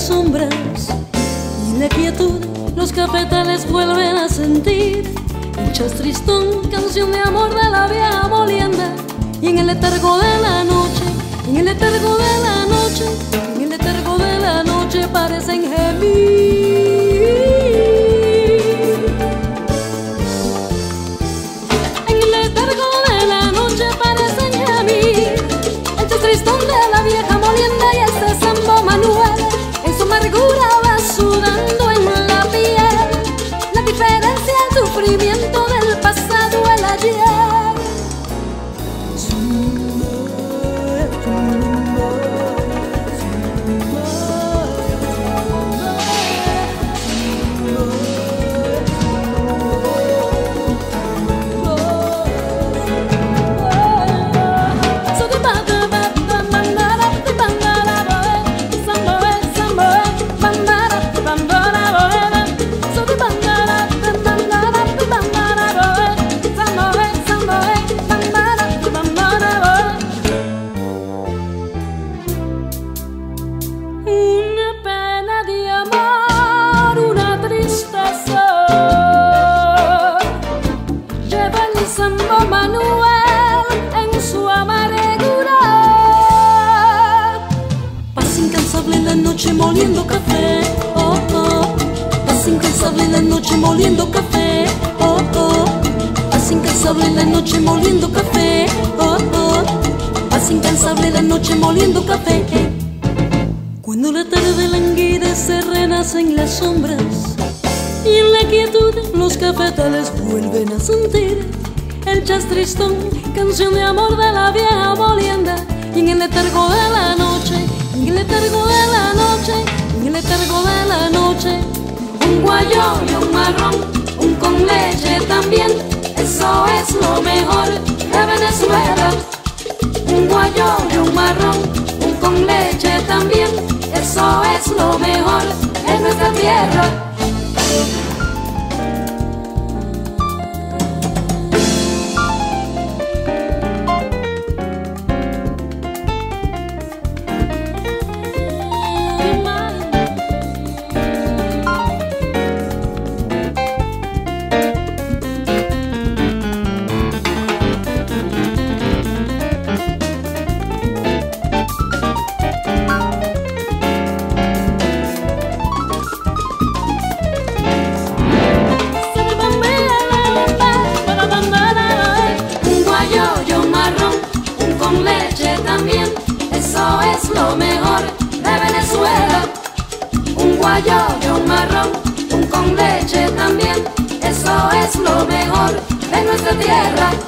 las sombras y en la quietud los cafetales vuelven a sentir un chastristón, canción de amor de la vieja molienda. Y en el letargo de la noche, en el letargo de la noche, en el letargo de la noche parecen gemir. En el letargo de la noche parecen gemir. El chastristón de la vieja molienda y este sambo manual en su amargura va sudando en la piel la diferencia, el sufrimiento del pasado al ayer. Sambo manual en su amargura. Pasa incansable en la noche moliendo café, oh, oh. Pasa incansable en la noche moliendo café, oh, oh. Pasa incansable en la noche moliendo café, oh, oh. Pasa incansable en la noche moliendo café. Cuando la tarde languida se renace en las sombras y en la quietud los cafetales vuelven a sentir el chastristón, canción de amor de la vieja molienda. Y en el letargo de la noche, en el letargo de la noche, en el letargo de la noche, un guayó y un marrón, un con leche también, eso es lo mejor de Venezuela. Un guayó y un marrón, un con leche también, eso es lo mejor en nuestra tierra. Eso es lo mejor de Venezuela. Un guayó y un marrón, un con leche también, eso es lo mejor de nuestra tierra.